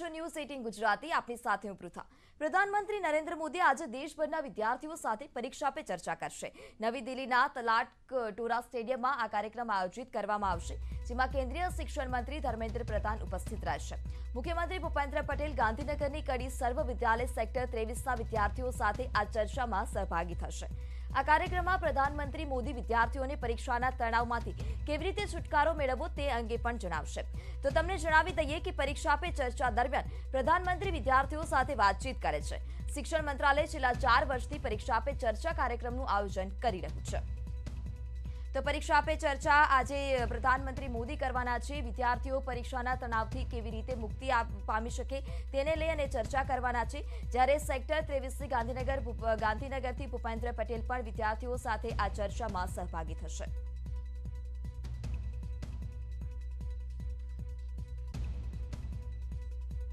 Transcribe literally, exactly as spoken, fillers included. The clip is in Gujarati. છો ન્યૂઝ અઠ્ठावन ગુજરાતી આપની સાથે હું પૃથા। પ્રધાનમંત્રી નરેન્દ્ર મોદી આજે દેશભરના વિદ્યાર્થીઓ સાથે પરીક્ષા પર ચર્ચા કરશે। નવી દિલ્હીના તલાટ ટોરા સ્ટેડિયમમાં આ કાર્યક્રમ આયોજિત કરવામાં આવશે, જેમાં કેન્દ્રીય શિક્ષણ મંત્રી ધર્મેન્દ્ર પ્રધાન ઉપસ્થિત રહેશે। મુખ્યમંત્રી ભૂપેન્દ્ર પટેલ ગાંધીનગરની કડી સર્વ વિદ્યાલય સેક્ટર तेवीस ના વિદ્યાર્થીઓ સાથે આ ચર્ચામાં સહભાગી થશે। આ કાર્યક્રમમાં પ્રધાનમંત્રી મોદી વિદ્યાર્થીઓને પરીક્ષાના તણાવમાંથી કેવી રીતે છુટકારો મેળવવો તે અંગે પણ જણાવશે। તો તમને જણાવી દઈએ કે પરીક્ષા પે ચર્ચા દરમિયાન પ્રધાનમંત્રી વિદ્યાર્થીઓ સાથે વાતચીત કરે છે। શિક્ષણ મંત્રાલય છેલ્લા ચાર વર્ષથી પરીક્ષા પે ચર્ચા કાર્યક્રમનું આયોજન કરી રહ્યું છે। તો પરીક્ષા પે ચર્ચા આજે પ્રધાનમંત્રી મોદી કરવાના છે। વિદ્યાર્થીઓ પરીક્ષાના તણાવથી કેવી રીતે મુક્તિ પામી શકે તેને લઈ અને ચર્ચા કરવાના છે, જ્યારે સેક્ટર तेवीस ગાંધીનગર ગાંધીનગરથી ભૂપેન્દ્ર પટેલ પણ વિદ્યાર્થીઓ સાથે આ ચર્ચામાં સહભાગી થશે।